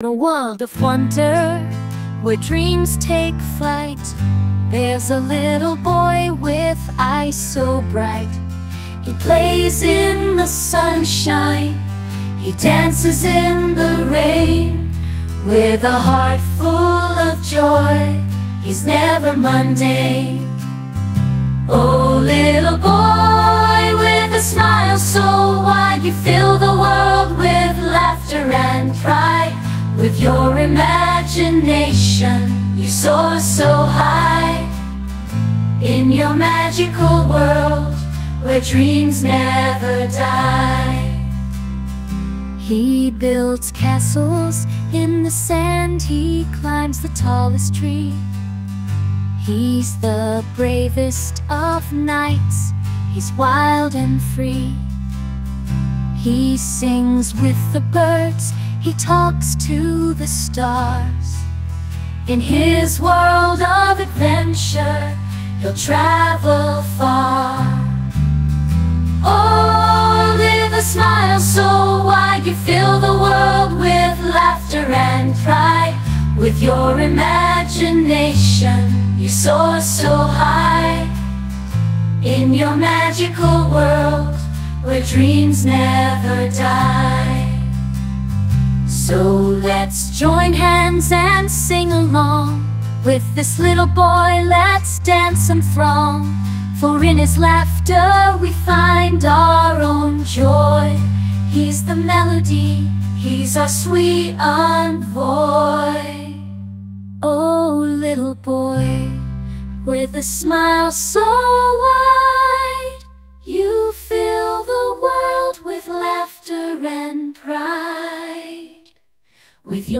In a world of wonder, where dreams take flight, there's a little boy with eyes so bright. He plays in the sunshine, he dances in the rain, with a heart full of joy, he's never mundane. Oh little boy, with a smile so wide, you fill the world with laughter and pride. With your imagination, you soar so high. In your magical world, where dreams never die. He builds castles in the sand, he climbs the tallest tree. He's the bravest of knights, he's wild and free. He sings with the birds, he talks to the stars. In his world of adventure, he'll travel far. Oh, live a smile so wide, you fill the world with laughter and pride. With your imagination, you soar so high. In your magical world, where dreams never die. So let's join hands and sing along. With this little boy, let's dance and throng. For in his laughter we find our own joy. He's the melody, he's our sweet envoy. Oh little boy, with a smile so wide, you fill the world with laughter and pride. With your